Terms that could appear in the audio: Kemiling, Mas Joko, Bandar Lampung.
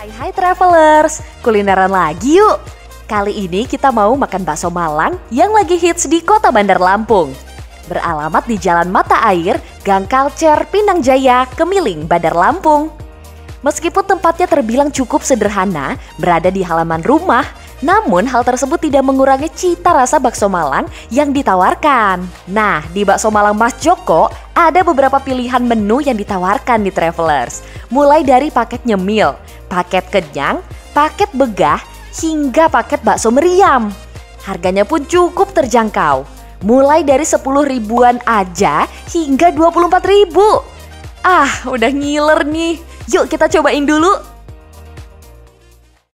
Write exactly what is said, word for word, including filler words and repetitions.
Hai hai travelers, kulineran lagi yuk. Kali ini kita mau makan bakso Malang yang lagi hits di kota Bandar Lampung. Beralamat di Jalan Mata Air, Gang Kalcer, Pinang Jaya, Kemiling, Bandar Lampung. Meskipun tempatnya terbilang cukup sederhana, berada di halaman rumah, namun hal tersebut tidak mengurangi cita rasa bakso Malang yang ditawarkan. Nah, di bakso Malang Mas Joko ada beberapa pilihan menu yang ditawarkan di travelers. Mulai dari paket nyemil, paket kenyang, paket begah, hingga paket bakso meriam. Harganya pun cukup terjangkau, mulai dari sepuluh ribuan aja hingga dua puluh empat ribu. Ah, udah ngiler nih. Yuk kita cobain dulu.